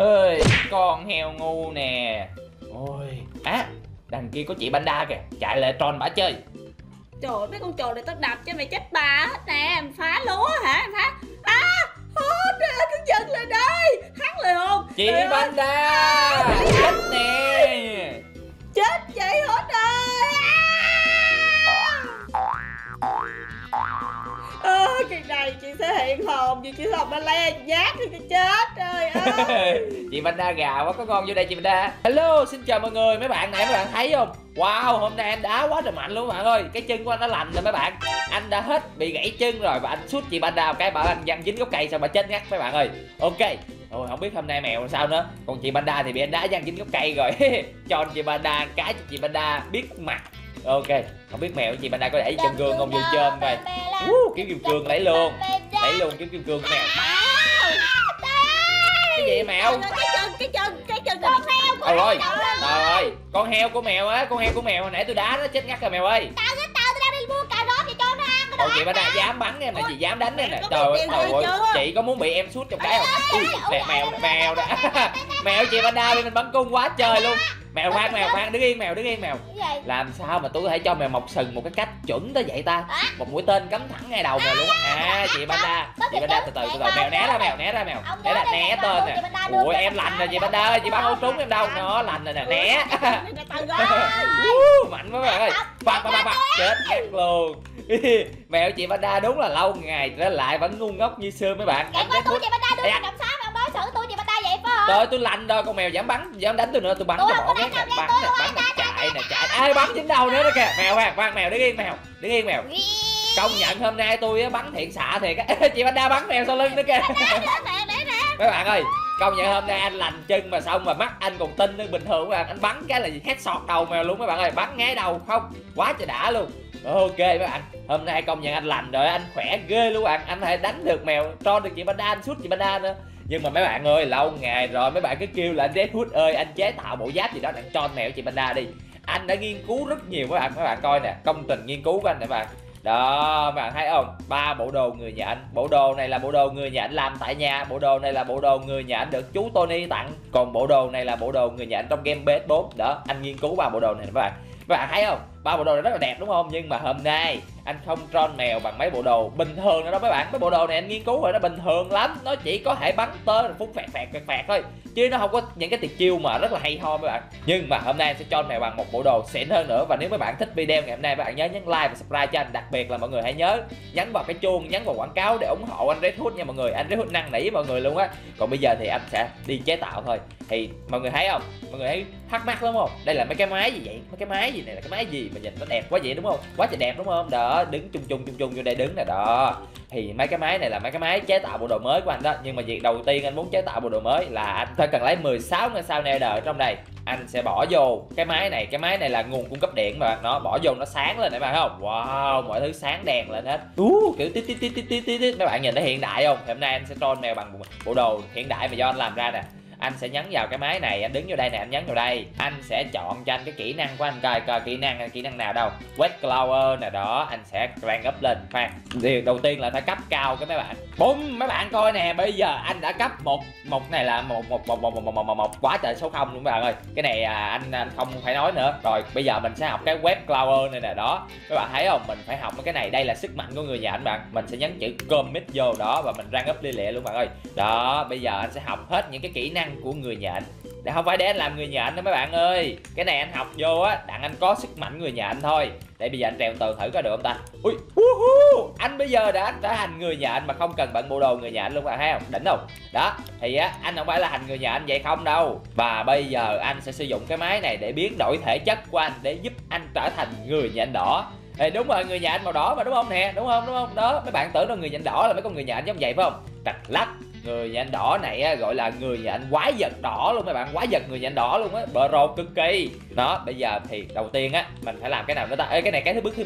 Ơi, con heo ngu nè. Ôi, á, đằng kia có chị Panda kìa, chạy lại tròn bả chơi. Trời ơi, mấy con trồn này tao đập cho mày chết bà hết nè, em phá lúa hả, em phá. Á, hết rồi, con giật lên đây, hắn lại hồn. Chị Panda, chết nè. Chết chị hết rồi. Kỳ này chị sẽ hiện hồn vì chị hồn nó le nhát thì chết trời ơi. Chị Panda gà quá, có con vô đây chị Panda. Hello, xin chào mọi người, mấy bạn này, mấy bạn thấy không? Wow, hôm nay anh đá quá trời mạnh luôn các bạn ơi. Cái chân của anh nó lành rồi mấy bạn. Anh đã hết bị gãy chân rồi và anh sút chị Panda một cái bảo anh văng dính gốc cây xong mà chết ngắt mấy bạn ơi. Ok. Ôi, không biết hôm nay Mèo làm sao nữa. Còn chị Panda thì bị anh đá văng dính gốc cây rồi. Cho chị Panda cái cho chị Panda biết mặt. Ok, không biết Mèo chị Panda có để trong gương không, vô chôm rồi. Kiếm kim cương lấy luôn. Lấy luôn kiếm kim cương Mèo. Cái gì vậy Mèo? Cái chân con heo của Mèo. Rồi, con heo của Mèo á, con heo của Mèo hồi nãy tôi đá nó chết ngắt rồi Mèo ơi. Tao đang đi mua cà rốt cho nó ăn rồi. Chị Panda dám bắn em mà chị dám đánh em nè. Trời ơi, chị có muốn bị em sút trong cái không? Nè Mèo đó. Mèo chị Panda đi, mình bắn cung quá trời luôn. Mèo khoan, đứng yên Mèo. Làm sao mà tôi có thể cho Mèo mọc sừng một cái cách chuẩn tới vậy ta? Một mũi tên cắm thẳng ngay đầu Mèo luôn á. Chị Panda từ từ Mèo né ra Mèo. Để là né tên nè. Ủa em lành rồi chị Panda ơi, chị bắn không trúng em đâu. Nó lành rồi nè, né. Mạnh quá bạn ơi. Chết ngắt luôn. Mèo chị Panda đúng là lâu ngày trở lại vẫn ngu ngốc như xưa mấy bạn. Em có tụi chị Panda đưa làm sao mà đối xử tụi chị Panda vậy phải không? Tôi lành rồi, con Mèo dám đánh tôi nữa, tôi bắn cho bỏ cái này, bắn chạy. Ai bắn chính đâu nữa đó kìa. Mèo ha, khoan Mèo đứng yên Mèo. Công nhận hôm nay tôi bắn thiện xạ thiệt á. Chị Panda bắn Mèo sau lưng nữa kìa. Mấy bạn ơi, công nhận hôm nay anh lành chân mà xong mà mắt anh còn tin nữa, bình thường mà anh bắn cái là gì hết sọt đầu Mèo luôn mấy bạn ơi, bắn ngay đầu không, quá trời đã luôn. Ok mấy bạn, hôm nay công nhận anh lành rồi, anh khỏe ghê luôn bạn, anh hãy đánh được Mèo, cho được chị Panda, anh sút chị Panda nữa. Nhưng mà mấy bạn ơi, lâu ngày rồi mấy bạn cứ kêu là Redhood ơi, anh chế tạo bộ giáp gì đó để cho Mèo chị Panda đi. Anh đã nghiên cứu rất nhiều các bạn coi nè, công trình nghiên cứu của anh nè các bạn. Đó, các bạn thấy không? 3 bộ đồ người nhà anh. Bộ đồ này là bộ đồ người nhà anh làm tại nhà, bộ đồ này là bộ đồ người nhà anh được chú Tony tặng, còn bộ đồ này là bộ đồ người nhà anh trong game PS4. Đó, anh nghiên cứu 3 bộ đồ này các bạn. Các bạn thấy không? 3 bộ đồ này rất là đẹp đúng không? Nhưng mà hôm nay anh không troll Mèo bằng mấy bộ đồ bình thường nữa đó mấy bạn. Mấy bộ đồ này anh nghiên cứu rồi, nó bình thường lắm, nó chỉ có thể bắn tơ rồi phút phẹt thôi, chứ nó không có những cái tiệt chiêu mà rất là hay ho mấy bạn. Nhưng mà hôm nay anh sẽ troll Mèo bằng một bộ đồ xịn hơn nữa. Và nếu mấy bạn thích video ngày hôm nay, mấy bạn nhớ nhấn like và subscribe cho anh. Đặc biệt là mọi người hãy nhớ nhấn vào cái chuông, nhấn vào quảng cáo để ủng hộ anh Redhood nha mọi người. Anh Redhood năn nỉ mọi người luôn á. Còn bây giờ thì anh sẽ đi chế tạo thôi. Thì mọi người thấy không? Mọi người thấy thắc mắc lắm không? Đây là mấy cái máy gì vậy? Mấy cái máy gì này là cái máy gì mà nhìn nó đẹp quá vậy đúng không? Quá trời đẹp đúng không? Đó, đứng chung vô đây đứng nè đó. Thì mấy cái máy này là mấy cái máy chế tạo bộ đồ mới của anh đó. Nhưng mà việc đầu tiên anh muốn chế tạo bộ đồ mới là anh phải cần lấy 16 ngôi sao nether ở trong này. Anh sẽ bỏ vô cái máy này. Cái máy này là nguồn cung cấp điện mà, nó bỏ vô nó sáng lên đấy bạn thấy không? Wow, mọi thứ sáng đèn lên hết. Kiểu tí mấy bạn nhìn nó hiện đại không? Thì hôm nay anh sẽ troll Mèo bằng bộ đồ hiện đại mà do anh làm ra nè. Anh sẽ nhấn vào cái máy này, anh đứng vô đây nè, anh nhấn vào đây. Anh sẽ chọn cho anh cái kỹ năng của anh, coi kỹ năng nào đâu. Wet Clower nè đó, anh sẽ rank up lên. Điều đầu tiên là phải cấp cao cái mấy bạn. Bum, mấy bạn coi nè, bây giờ anh đã cấp một này là một quá trời số 0 luôn các bạn ơi. Cái này anh không phải nói nữa. Rồi, bây giờ mình sẽ học cái Wet Clower này nè đó. Các bạn thấy không? Mình phải học cái này, đây là sức mạnh của người nhà anh bạn. Mình sẽ nhấn chữ commit vô đó và mình rank up lia lịa luôn bạn ơi. Đó, bây giờ anh sẽ học hết những cái kỹ năng của người nhà anh. Để không phải để anh làm người nhà anh đó mấy bạn ơi. Cái này anh học vô á, đặng anh có sức mạnh người nhà anh thôi. Để bây giờ anh trèo từ thử coi được không ta. Ui, anh bây giờ đã trở thành người nhà anh mà không cần bận bộ đồ người nhà anh luôn, bạn thấy không? Đỉnh không? Đó, thì á anh không phải là hành người nhà anh vậy không đâu. Và bây giờ anh sẽ sử dụng cái máy này để biến đổi thể chất của anh để giúp anh trở thành người nhà anh đỏ. Ê, đúng rồi, người nhà anh màu đỏ mà đúng không nè, đúng không? Đó, mấy bạn tưởng là người nhà anh đỏ là mấy con người nhà anh giống vậy phải không? Trật lắc. Người nhà anh đỏ này gọi là người nhà anh quái vật đỏ luôn mấy bạn, quái vật người nhà anh đỏ luôn á, bờ rồ cực kỳ. Đó, bây giờ thì đầu tiên á mình phải làm cái nào nữa ta? Ê, cái này bước thứ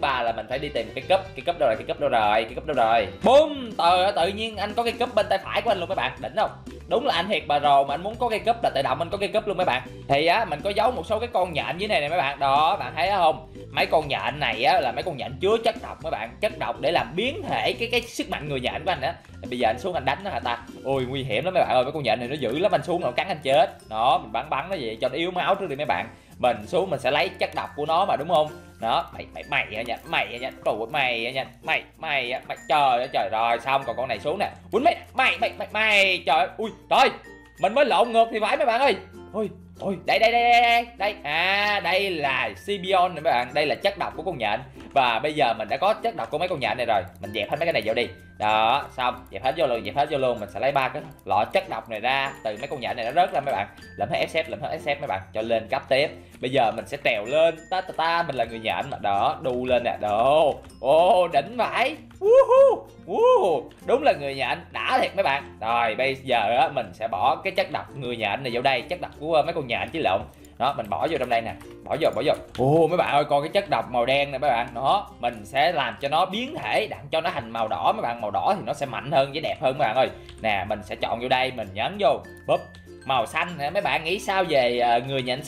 ba là mình phải đi tìm cái cúp. Cái cúp đâu rồi? Bum, tự nhiên anh có cái cúp bên tay phải của anh luôn mấy bạn, đỉnh không? Đúng là anh thiệt bà rồ, mà anh muốn có cây cúp là tự động anh có cây cúp luôn mấy bạn. Thì á mình có giấu một số cái con nhện dưới này nè mấy bạn. Đó, bạn thấy không? Mấy con nhện này á là mấy con nhện chứa chất độc mấy bạn, chất độc để làm biến thể cái sức mạnh người nhện của anh á. Bây giờ anh xuống anh đánh nó hả ta? Ôi nguy hiểm lắm mấy bạn ơi, mấy con nhện này nó dữ lắm, anh xuống nó cắn anh chết. Đó, mình bắn nó vậy cho nó yếu máu trước đi mấy bạn. Mình xuống mình sẽ lấy chất độc của nó mà đúng không? Đó, mày trời ơi trời, rồi xong còn con này xuống nè. Quýnh mày trời ơi. Ui trời, mình mới lộn ngược thì phải mấy bạn ơi. Ôi đây. À đây là Sibion nè mấy bạn, đây là chất độc của con nhện. Và bây giờ mình đã có chất độc của mấy con nhện này rồi, mình dẹp hết mấy cái này vô đi. Đó, xong, dẹp hết vô luôn, mình sẽ lấy ba cái lọ chất độc này ra từ mấy con nhện này nó rớt ra mấy bạn. Lượm hết SF mấy bạn, cho lên cấp tiếp. Bây giờ mình sẽ trèo lên, mình là người nhện mà. Đó, đu lên nè, đồ. Ô, đỉnh vãi. Đúng là người nhện, đã thiệt mấy bạn. Rồi, bây giờ á, mình sẽ bỏ cái chất độc người nhện này vô đây, chất độc của mấy con nhện chứ lộn. Đó, mình bỏ vô trong đây nè, bỏ vô. Ồ mấy bạn ơi, coi cái chất độc màu đen này mấy bạn. Đó, mình sẽ làm cho nó biến thể, đặng cho nó thành màu đỏ mấy bạn. Màu đỏ thì nó sẽ mạnh hơn với đẹp hơn mấy bạn ơi. Nè, mình sẽ chọn vô đây, mình nhấn vô. Búp, màu xanh nè mấy bạn. Nghĩ sao về người nhện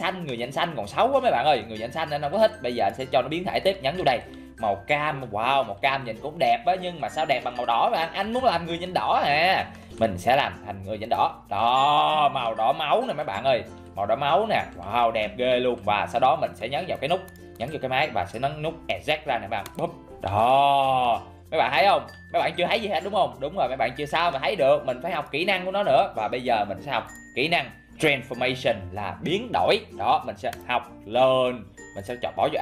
xanh còn xấu quá mấy bạn ơi. Người nhện xanh anh không có thích. Bây giờ anh sẽ cho nó biến thể tiếp, nhấn vô đây. Màu cam, wow, màu cam nhìn cũng đẹp á, nhưng mà sao đẹp bằng màu đỏ mà anh muốn làm người nhện đỏ à. Mình sẽ làm thành người nhện đỏ. Đó, màu đỏ máu nè mấy bạn ơi. Màu đỏ máu nè, wow đẹp ghê luôn. Và sau đó mình sẽ nhấn vào cái nút, nhấn vào cái máy và sẽ nhấn nút eject ra nè bạn. Búp. Đó. Mấy bạn thấy không? Mấy bạn chưa thấy gì hết đúng không? Đúng rồi, mấy bạn chưa sao mà thấy được, mình phải học kỹ năng của nó nữa. Và bây giờ mình sẽ học kỹ năng transformation là biến đổi. Đó, mình sẽ học lên. Mình sẽ chọn bỏ vô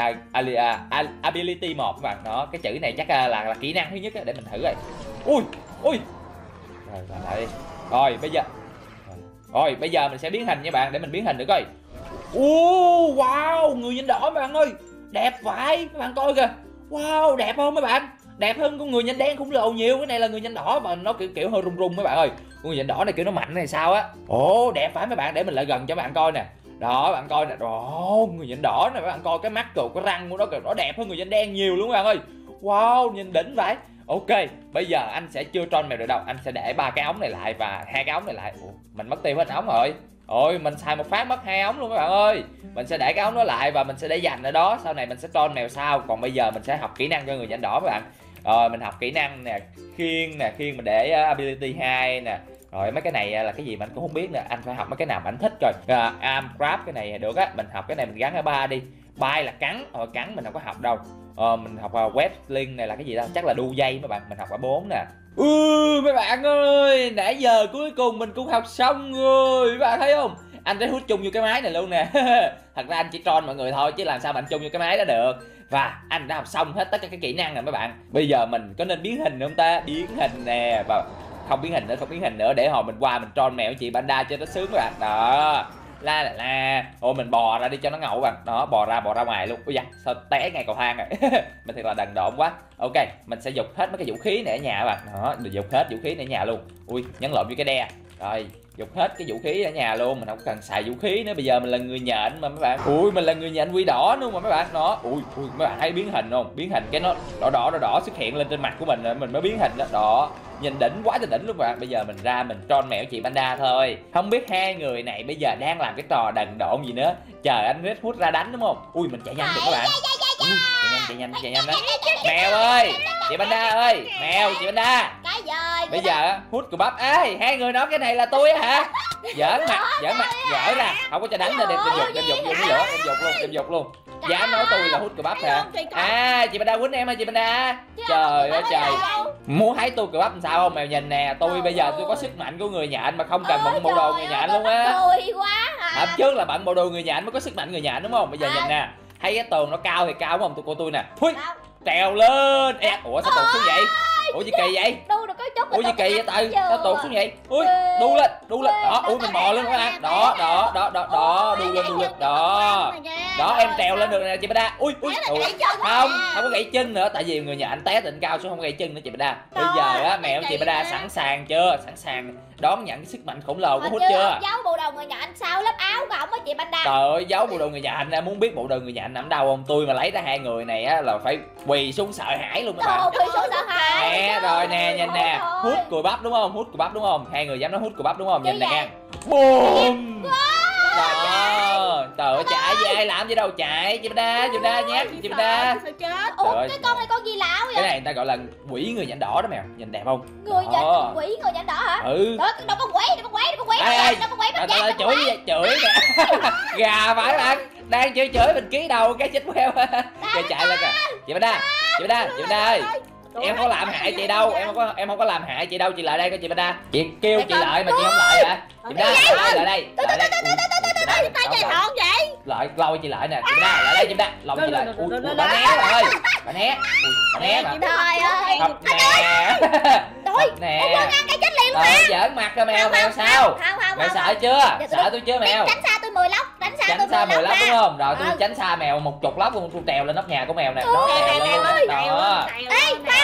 ability 1 các bạn. Đó, cái chữ này chắc là kỹ năng thứ nhất để mình thử rồi. Ui. Rồi bây giờ mình sẽ biến hình nha bạn, để mình biến hình được coi. Wow, người nhện đỏ bạn ơi. Đẹp vãi, các bạn coi kìa. Wow, đẹp không mấy bạn? Đẹp hơn con người nhện đen khủng lồ nhiều. Cái này là người nhện đỏ mà nó kiểu hơi rung rung mấy bạn ơi. Con nhện đỏ này kiểu nó mạnh này sao á. Ồ, đẹp vãi mấy bạn, để mình lại gần cho bạn coi nè. Đó, bạn coi nè. Đó, người nhện đỏ này bạn coi cái mắt cụt, cái răng của nó kìa, nó đẹp hơn người nhện đen nhiều luôn các bạn ơi. Wow, nhìn đỉnh vãi. Ok, bây giờ anh sẽ chưa troll mèo được đâu. Anh sẽ để ba cái ống này lại và hai cái ống này lại. Ủa, mình mất tiêu hết ống rồi. Ôi, mình xài một phát mất hai ống luôn các bạn ơi. Mình sẽ để cái ống đó lại và mình sẽ để dành ở đó. Sau này mình sẽ troll mèo sau. Còn bây giờ mình sẽ học kỹ năng cho người nhện đỏ các bạn. Rồi, mình học kỹ năng nè, khiên mình để ability 2 nè. Rồi mấy cái này là cái gì mà anh cũng không biết nữa. Anh phải học mấy cái nào mà anh thích rồi. Arm grab cái này được á. Mình học cái này mình gắn ở 3 đi. Bay là cắn, cắn mình không có học đâu. Mình học web link này là cái gì đó, chắc là đu dây mấy bạn. Mình học ở 4 nè. Mấy bạn ơi, nãy giờ cuối cùng mình cũng học xong rồi. Mấy bạn thấy không, anh đã hút chung vô cái máy này luôn nè. Thật ra anh chỉ troll mọi người thôi chứ làm sao mà anh chung vô cái máy đó được. Và anh đã học xong hết tất cả các kỹ năng rồi mấy bạn. Bây giờ mình có nên biến hình không ta? Biến hình nè. Và không biến hình nữa để hồi mình qua mình troll mèo chị Panda cho nó sướng các bạn. Đó, la. Ôi mình bò ra đi cho nó ngầu các bạn. Đó, bò ra ngoài luôn. Ui da, sao té ngay cầu thang rồi. Mình thiệt là đần độn quá. Ok, mình sẽ giục hết mấy cái vũ khí này ở nhà các bạn. Đó, giục hết vũ khí này ở nhà luôn. Ui, nhấn lộn với cái đe. Rồi, giục hết cái vũ khí ở nhà luôn, mình không cần xài vũ khí nữa. Bây giờ mình là người nhện mà mấy bạn. Ui, mình là người nhện quỷ đỏ luôn mà mấy bạn. Nó ui mấy bạn thấy biến hình không? Biến hình cái nó đỏ xuất hiện lên trên mặt của mình rồi mình mới biến hình đó. Đó, nhìn đỉnh quá đỉnh luôn các bạn. Bây giờ mình ra mình troll mèo chị Panda thôi. Không biết hai người này bây giờ đang làm cái trò đần độn gì nữa. Chờ anh Redhood ra đánh đúng không? Ui, mình chạy nhanh được các bạn. Chạy nhanh đó. Mèo ơi, chị Panda ơi, mèo chị Panda. Bây giờ hút của bắp ấy, hai người nói cái này là tôi hả? Giỡn ra, không có cho đánh ra đẹp. Em dục luôn. Dám nói tôi là hút của bắp hả? À, chị Panda quýnh em hả chị Panda? Trời ơi trời. Muốn thấy tôi cùi bắp làm sao không? Mèo nhìn nè, tôi bây giờ tôi có sức mạnh của người nhện mà không cần bận bộ đồ người nhện luôn á. Hôm trước là bận bộ đồ người nhện mới có sức mạnh người nhện đúng không? Bây giờ nhìn nè, thấy cái tường nó cao thì cao đúng không? Tôi cô tôi nè. Hui, trèo lên. Ủa sao tụt xuống vậy? Ủa gì kỳ vậy? Ủa gì kỳ vậy tại sao tụt xuống vậy? Ui, đu lên. Đó, ui mình bò lên các bạn. Đó, đu lên. Đó. đó em trèo lên được nè chị Panda. Ui ui không, không có gãy chân nữa, tại vì người nhà anh té đỉnh cao xuống không gãy chân nữa chị Panda. Bây giờ á mẹo chị Panda sẵn sàng chưa, sẵn sàng đón nhận cái sức mạnh khổng lồ của Hút chưa? Giấu bộ đồ người nhà anh sau lớp áo của ổng á chị Panda. Trời ơi, giấu bộ đồ người nhà anh, muốn biết bộ đồ người nhà anh nằm đâu không? Tôi mà lấy ra hai người này á là phải quỳ xuống sợ hãi luôn các bạn. Quỳ xuống sợ hãi. Nè rồi nè, nhìn nè, Hút cùi bắp đúng không? Hút cùi bắp đúng không? Hai người dám nói Hút cùi bắp đúng không? Nhìn nè. Bùm. Trời ơi, chạy gì ai làm gì đâu, chạy chị Panda, chị Panda nhát, chị Panda. Ủa cái con này con gì lão vậy? Cái này người ta gọi là quỷ người nhãn đỏ đó mèo, nhìn đẹp không? Người nhãn quỷ người nhãn đỏ hả? Ừ. Đó đâu có quỷ, đâu có quỷ, đâu có quỷ. Đâu có quỷ bắt giặc. Chửi vậy, chửi nè. Gà phải ăn, đang chửi mình ký đầu cái chết queo. Kìa chạy lên kìa. Chị Panda, chị Panda, chị Panda ơi. Em không làm hại chị đâu, em không có làm hại chị đâu, chị lại đây coi chị Panda. Chị kêu chị lại mà chị không lại hả? Chị Panda lại đây. Lại lâu chị lại nè, chị Panda lại đây, chị Panda lòng chị lại. Bà né rồi, bà né, bà né mà. Thật nè, nè. Giỡn mặt ra mèo, mèo sao? Mèo sợ chưa? Sợ tôi chưa mèo? Tránh xa tôi 10 lóc, tránh xa 10 lóc đúng không? Rồi tôi tránh xa mèo 10 lóc luôn, tôi trèo lên nóc nhà của mèo nè. Đó đó.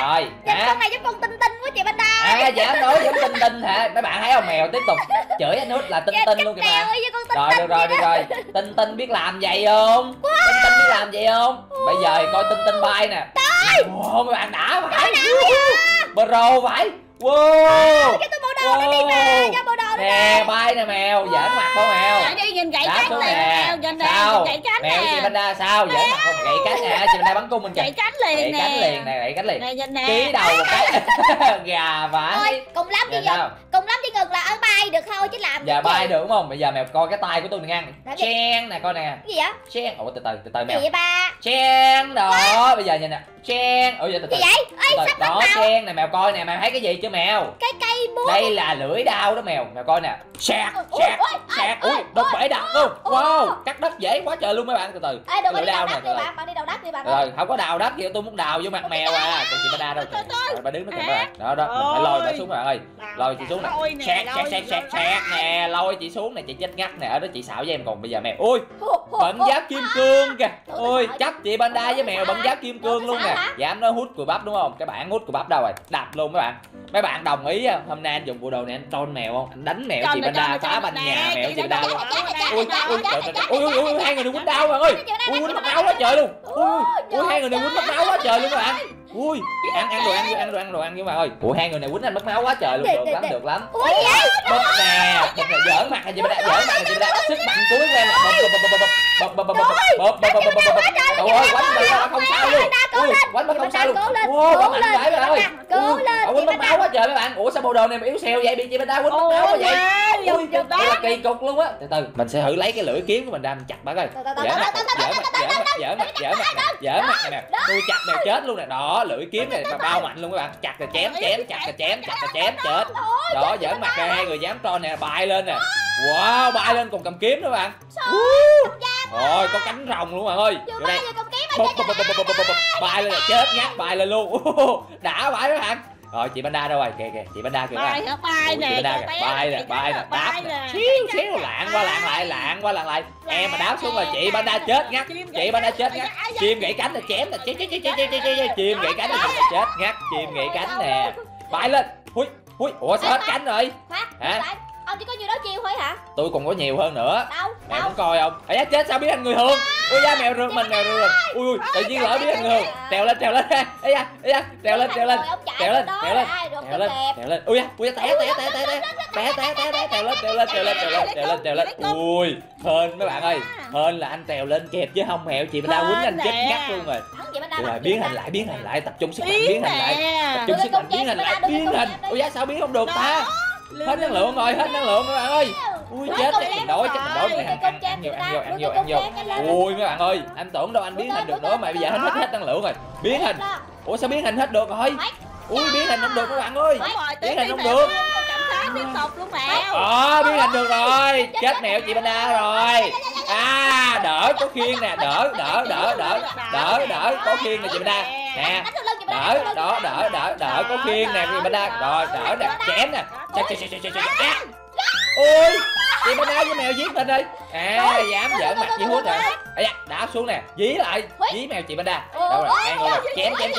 Rồi, con này giống con tinh tinh của chị Panda. À dạ nói giống tinh tinh hả? Mấy bạn thấy không, mèo tiếp tục chửi anh Hút là tinh tinh luôn kìa mà. Rồi được rồi, được rồi. Tinh tinh biết làm vậy không? Tinh tinh biết làm vậy không? Bây giờ thì coi tinh tinh bay nè. Ồ mấy bạn đã phải. Pro phải. Wow. Wow. Nè bay nè mèo, giỡn mặt không mèo? Đáp xuống nè. Sao? Mèo chị Panda sao? Giỡn mặt không? Gậy cánh nè, chị Panda bắn cung mình kìa. Gậy cánh liền nè. Gậy cánh liền nè, gậy cánh liền. Ký đầu một cái. Gà vãi. Cùng lắm đi ngực, cùng lắm đi ngực là ở bay được thôi chứ làm. Giờ bay được đúng không? Bây giờ mèo coi cái tay của tôi ngang. Chen nè coi nè. Cái gì vậy? Chen. Ủa từ từ mèo. Gì ba? Chen đó. Bây giờ nhìn nè. Chen. Ủa giờ từ từ. Đó chen nè mèo coi nè, mèo thấy cái gì chứ mèo? Cái cây búa. Đây là lưỡi dao đó mèo. Mèo coi nè. Sạc, sạc, sạc. Ui, đập bể đập luôn. Wow, cắt đất dễ quá trời luôn mấy bạn, từ từ. Ê, đừng có đi đào đất đi bạn, bạn đi đào đất đi bạn. Rồi, không có đào đất gì, tôi muốn đào vô mặt mèo à. Còn chị Panda đâu. Rồi bà đứng nó kìa các bạn. Đó đó, mình phải lôi bà xuống các bạn ơi. Lôi chị xuống nè. Sạc, sạc, sạc, sạc, sạc nè, lôi chị xuống nè, chị chết ngắt nè, ở đó chị xạo với em còn bây giờ mèo. Ui, bận giáp kim cương kìa. Ui, chấp chị Panda với mèo bận giáp kim cương luôn nè. Dám nói Hút cùi bắp đúng không? Cái bạn Hút cùi bắp đâu rồi? Đập luôn các bạn. Mấy bạn đồng ý hôm nay anh dùng bộ đồ này anh trôn mèo không? Anh đánh mèo chị Panda, phá bành nhà mèo chị Panda. Ui hai người đừng quýnh đau bạn ơi. Ui quýnh mất máu quá trời luôn. Ui hai người này quýnh mất máu quá trời luôn các bạn. Ui ăn đồ ăn các bạn ơi. Ui hai người này quýnh anh mất máu quá trời luôn, được lắm được lắm. Ui bụp nè, bụp nè, giỡn mặt chị Panda, giỡn mặt chị Panda, sức mạnh cuối của em nè. Bụp ơi quánh mà không sao luôn. Ui quánh mà không sao luôn. Ui bấm ảnh phải bạn ơi. Quýnh mất máu quá trời mấy bạn. Ủa sao bộ đồ này mà yếu xèo vậy, bị chị Panda quýnh mất máu quá vậy. Ui đây là kỳ cục luôn á. Từ từ mình sẽ thử lấy cái lưỡi kiếm của mình ra mình chặt bà coi. Giỡn mặt nè, tôi chặt mèo chết luôn nè. Đó lưỡi kiếm này mà bao mạnh luôn các bạn, chặt rồi chém chém, chặt rồi chém, chặt rồi chém chết. Đó giỡn mặt nè, hai người dám tròn nè, bay lên nè. Wow bay lên còn cầm kiếm nữa bạn. Rồi có cánh rồng luôn bạn ơi. Vô đây. Bay lên là chết nhát, bay lên luôn. Đã bãi đó bạn. Rồi chị Panda đâu rồi? Kìa kìa, chị Panda kìa. Bay hả? Bay nè. Bay nè, bay nè, đáp nè. Xíu xíu lạng qua lạng lại, lạng qua lạng lại. Em mà đáp xuống là chị Panda chết ngắt. Chị Panda chết ngắt. Chim gãy cánh là chém là chết. Chim gãy cánh là chết ngắt, chim gãy cánh nè. Bay lên. Húi, húi. Ủa sao hết cánh rồi? Hả? Ông chỉ có nhiêu đó chiêu thôi hả? Tôi còn có nhiều hơn nữa. Đâu? Mẹ muốn coi không? Ấy chết sao biết anh người hương? Ui da mèo rượt mình, mèo rượt mình. Ui ui, tự nhiên lỡ biết anh người hương. Trèo lên, trèo lên. Ấy da, ấy da, trèo lên, trèo lên. Trèo lên, trèo lên. Trèo lên, trèo lên. Ui da, ui da té. Té trèo lên, trèo lên, trèo lên, trèo lên, trèo lên, trèo lên. Ui, hên mấy bạn ơi. Hên là anh trèo lên kịp chứ không mèo chị Panda quýnh anh chết ngắt luôn rồi. Rồi biến hình lại, tập trung sức mạnh biến hình lại. Ui da sao biến không được ta? Hết năng lượng rồi, hết năng lượng các bạn ơi. Ui chết, chết mình đói này, ăn vô. Ui mấy bạn ơi, anh tưởng đâu anh biến hình được nữa mà bây giờ hết năng lượng rồi. Biến hình. Ủa sao biến hình hết được rồi? Ui biến hình không được các bạn ơi. Biến hình không được. Biến hình được rồi. Chết mèo chị Panda rồi. À, đỡ có khiên nè, đỡ có khiên nè chị Panda. Nè. Đỡ có khiên nè chị Panda. Rồi, đỡ nè, chém nè. Ôi Chị Panda với Mèo dí mình đi. À, dám giỡn mặt với Hút rồi. Ây da, đáp xuống nè, dí lại, dí Mèo chị Panda. Đâu rồi, ăn rồi. Chém chết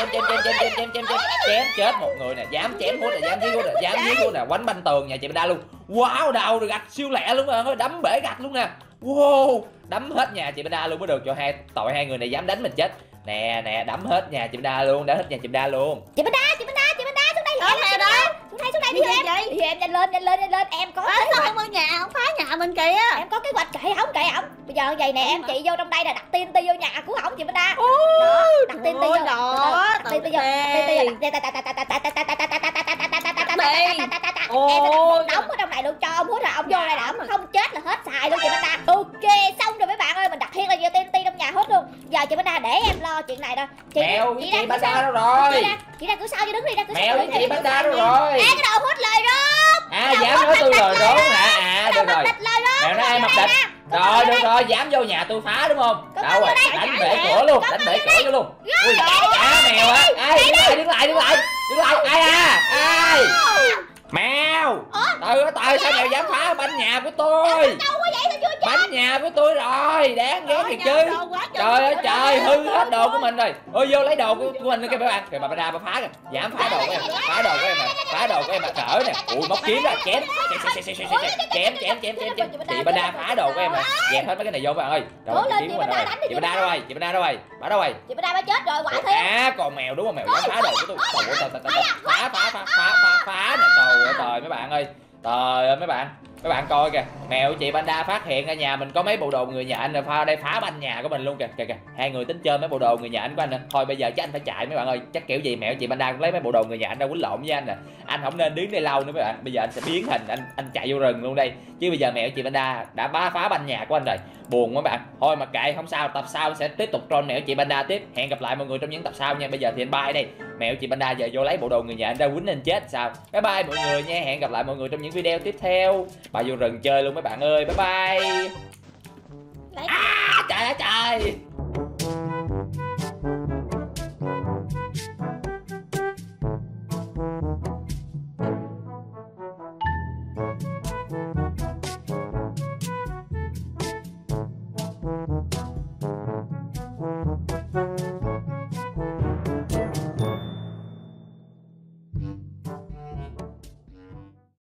một người nè, dám chém Hút nè, dám dí Hút nè, dám dí Hút nè, quánh banh tường nhà chị Panda luôn. Wow, đầu rồi gạch siêu lẹ luôn rồi, đấm bể gạch luôn nè. Wow, đấm hết nhà chị Panda luôn mới được, cho hai tội hai người này dám đánh mình chết. Nè nè, đấm hết nhà chị Panda luôn, đấm hết nhà chị Panda luôn. Chị Panda xuống đây lẹ nè, xuống đây đi em. Thì em nhanh lên em có. Sao không ở nhà, không phá nhà mình kìa. Em có kế hoạch kệ ổng. Bây giờ vậy nè em chị vô trong đây là đặt tiên ti vô nhà của ổng chị Panda. Đặt tiên ti vô. Đặt tiên ti vô. Em sẽ đặt một đống ở trong này luôn cho ông Hút rồi ông vô đây là ổng không chết là hết xài luôn chị Panda. Ok, xong rồi mấy bạn ơi, mình đặt thiên là vô tiên ti trong nhà Hút luôn. Giờ chị Panda để em lo chuyện này đâu. Chị Panda đâu rồi? Chị ra cửa sau cho đứng đi, ra cửa sau. Chị Panda đâu rồi? Cái đồ Hút lời rốt. À dám nói tôi lời rốt hả? À được rồi. Mèo nói ai mặc địch. Rồi được rồi, dám vô nhà tôi phá đúng không? Đâu rồi, đánh bể cửa luôn, đánh bể cửa luôn. Ui, á Mèo á. Ai đứng lại. Ai à? Ai? Mèo. Từ sao Mèo dám phá bánh nhà của tôi? Bánh nhà của tôi rồi, đáng ghét thiệt chứ. Trời ơi trời, hư hết đồ của mình rồi. Ôi vô lấy đồ của mình nữa kìa mấy bạn. Kìa bà ra bà phá kìa. Dám phá đồ của em. Phá đồ của em cỡ nè. Ui móc kiếm ra chém. Chém. Chị Panda phá đồ của em rồi. Dẹp hết mấy cái này vô các bạn ơi. Rồi kiếm của mình rồi. Chị Panda đâu rồi? Bà đâu rồi? Chị Panda bà chết rồi, quả thiệt. À còn Mèo đúng không? Mèo dám phá đồ của tôi. Phá nè. Trời ơi mấy bạn ơi. Trời ơi mấy bạn coi kìa, Mèo chị Panda phát hiện ra nhà mình có mấy bộ đồ người nhà anh rồi, pha đây phá banh nhà của mình luôn kìa. Kìa hai người tính chơi mấy bộ đồ người nhà anh của anh nè. Thôi bây giờ chắc anh phải chạy mấy bạn ơi, chắc kiểu gì Mèo chị Panda cũng lấy mấy bộ đồ người nhà anh ra quýnh lộn với anh nè. Anh không nên đứng đây lâu nữa mấy bạn, bây giờ anh sẽ biến hình, anh chạy vô rừng luôn đây. Chứ bây giờ Mèo chị Panda đã phá banh nhà của anh rồi, buồn quá bạn. Thôi mà kệ, không sao, tập sau sẽ tiếp tục troll Mèo chị Panda tiếp. Hẹn gặp lại mọi người trong những tập sau nha. Bây giờ thì anh bye đây. Mèo chị Panda giờ vô lấy bộ đồ người nhà anh ra quýnh anh chết sao. Bye bye mọi người nha, hẹn gặp lại mọi người trong những video tiếp theo. Bà vô rừng chơi luôn mấy bạn ơi, bye bye. À, trời ơi trời.